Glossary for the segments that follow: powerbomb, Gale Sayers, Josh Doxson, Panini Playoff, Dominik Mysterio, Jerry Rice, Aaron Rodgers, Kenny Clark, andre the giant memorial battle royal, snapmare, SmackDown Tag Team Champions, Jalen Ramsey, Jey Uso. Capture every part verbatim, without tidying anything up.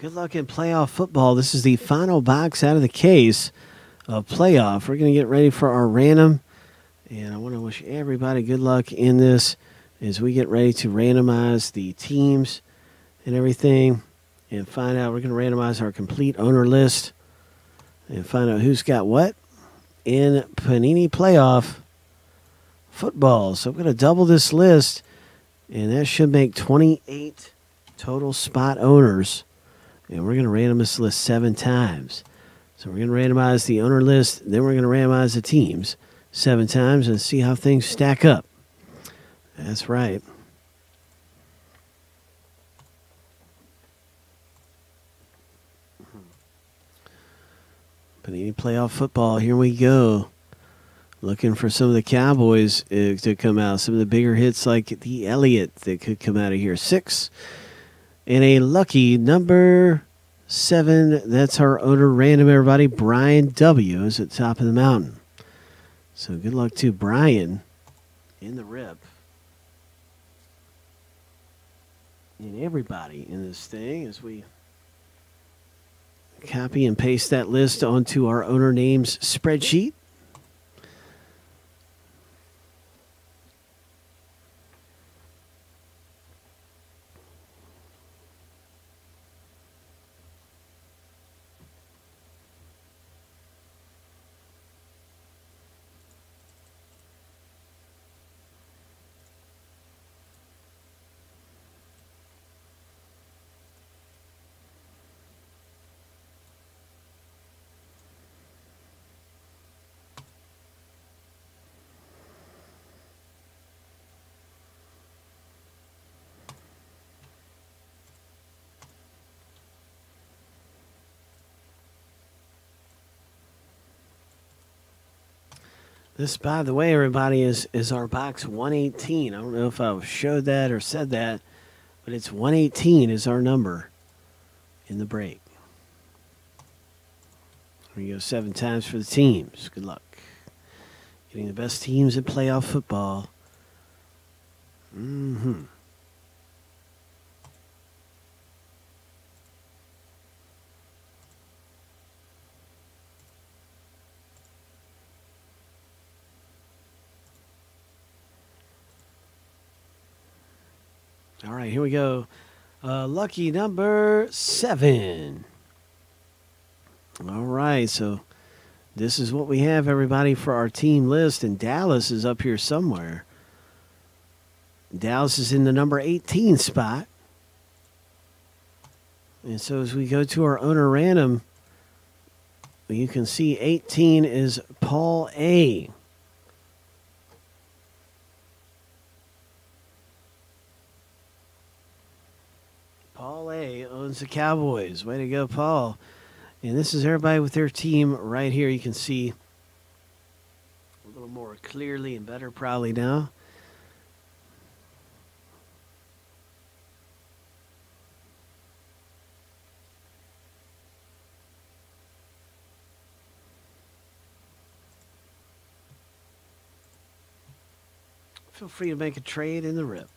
Good luck in playoff football. This is the final box out of the case of playoff. We're going to get ready for our random. And I want to wish everybody good luck in this as we get ready to randomize the teams and everything. And find out, we're going to randomize our complete owner list and find out who's got what in Panini Playoff football. So I'm going to double this list, and that should make twenty-eight total spot owners. And we're going to randomize this list seven times. So we're going to randomize the owner list, then we're going to randomize the teams seven times and see how things stack up. That's right. Panini Playoff Football, here we go. Looking for some of the Cowboys uh, to come out. Some of the bigger hits like the Elliott that could come out of here. Six. And a lucky number seven. That's our owner random, everybody. Brian W. is at the top of the mountain. So good luck to Brian in the rip. And everybody in this thing as we copy and paste that list onto our owner names spreadsheet. This, by the way, everybody, is, is our box one eighteen. I don't know if I showed that or said that, but it's one eighteen is our number in the break. Here we go, seven times for the teams. Good luck. Getting the best teams in playoff football. Mm-hmm. All right, here we go. Uh, lucky number seven. All right, so this is what we have, everybody, for our team list. And Dallas is up here somewhere. Dallas is in the number eighteen spot. And so as we go to our owner random, you can see eighteen is Paul A. Paul A. owns the Cowboys. Way to go, Paul. And this is everybody with their team right here. You can see a little more clearly and better probably now. Feel free to make a trade in the rip.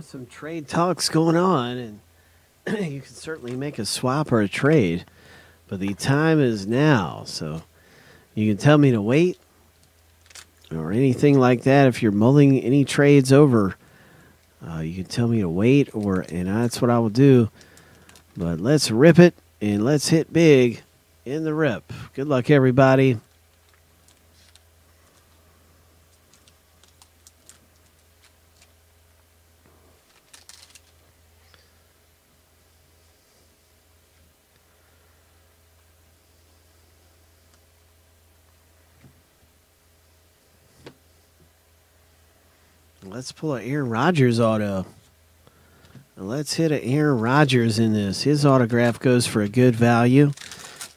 are some trade talks going on, and you can certainly make a swap or a trade, but the time is now. So you can tell me to wait or anything like that. If you're mulling any trades over, uh, you can tell me to wait, or and that's what I will do. But let's rip it, and let's hit big in the rip. Good luck, everybody. Let's pull an Aaron Rodgers auto. Let's hit an Aaron Rodgers in this. His autograph goes for a good value.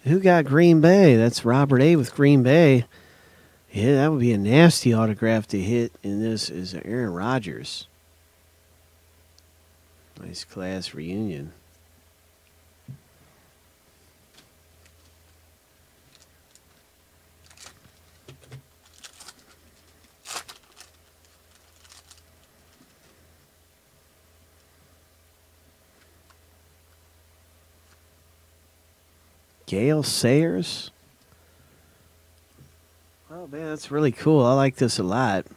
Who got Green Bay? That's Robert A. with Green Bay. Yeah, that would be a nasty autograph to hit in this is Aaron Rodgers. Nice class reunion. Gale Sayers. Oh, man, that's really cool. I like this a lot.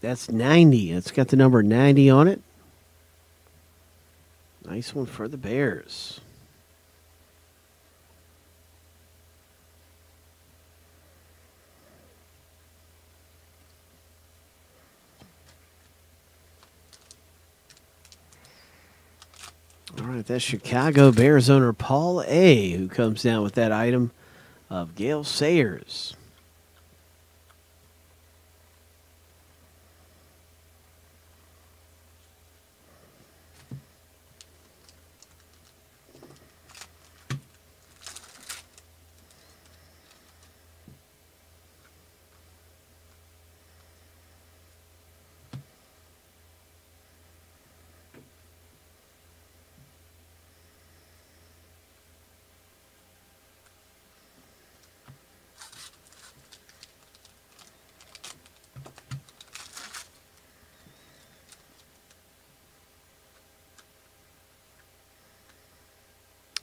That's ninety. It's got the number ninety on it. Nice one for the Bears. All right, that's Chicago Bears owner Paul A., who comes down with that item of Gale Sayers.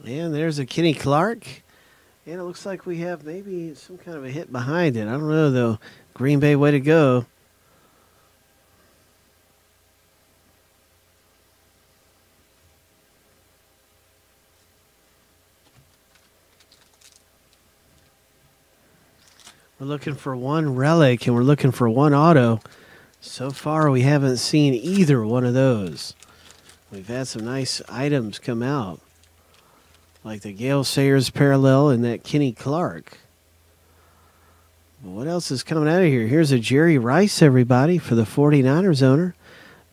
And there's a Kenny Clark. And it looks like we have maybe some kind of a hit behind it. I don't know, though. Green Bay, way to go. We're looking for one relic, and we're looking for one auto. So far, we haven't seen either one of those. We've had some nice items come out, like the Gale Sayers parallel and that Kenny Clark. What else is coming out of here? Here's a Jerry Rice, everybody, for the forty-niners owner.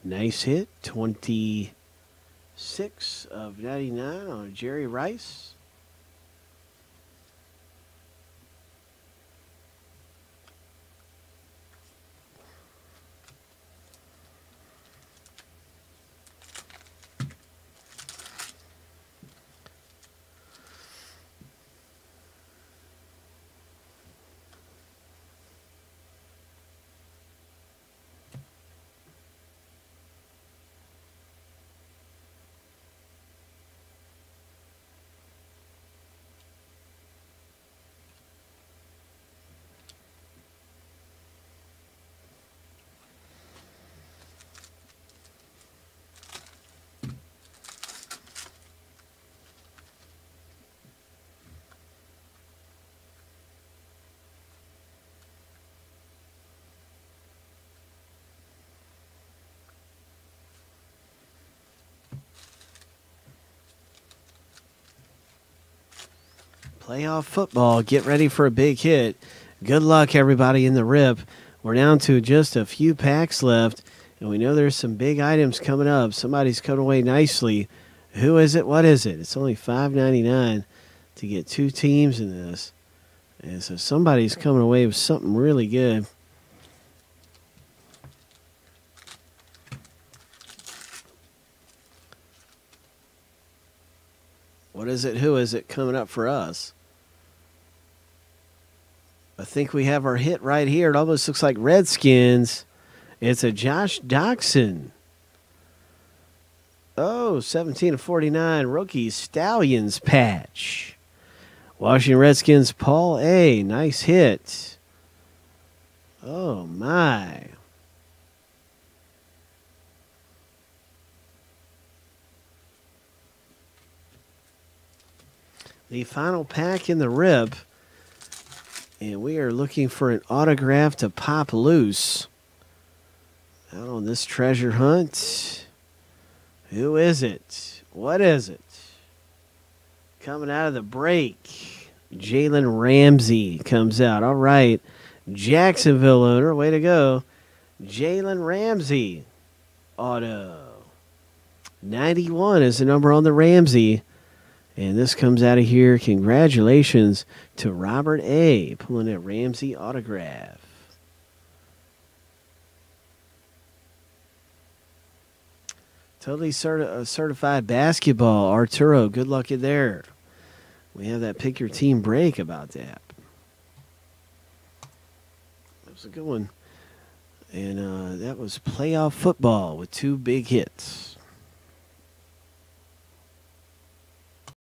Nice hit, twenty-six of ninety-nine on Jerry Rice. Playoff football. Get ready for a big hit. Good luck, everybody, in the rip. We're down to just a few packs left, and we know there's some big items coming up. Somebody's coming away nicely. Who is it? What is it? It's only five ninety-nine to get two teams in this. And so somebody's coming away with something really good. What is it? Who is it coming up for us? I think we have our hit right here. It almost looks like Redskins. It's a Josh Doxson. Oh, seventeen of forty-nine rookie Stallions patch. Washington Redskins, Paul A. Nice hit. Oh, my. The final pack in the rib. And we are looking for an autograph to pop loose out on this treasure hunt. Who is it? What is it? Coming out of the break, Jalen Ramsey comes out. All right, Jacksonville owner, way to go. Jalen Ramsey auto. ninety-one is the number on the Ramsey. And this comes out of here. Congratulations to Robert A. pulling a Ramsey autograph. Totally certi uh, certified basketball. Arturo, good luck in there. We have that pick your team break about that. That was a good one. And uh, that was playoff football with two big hits.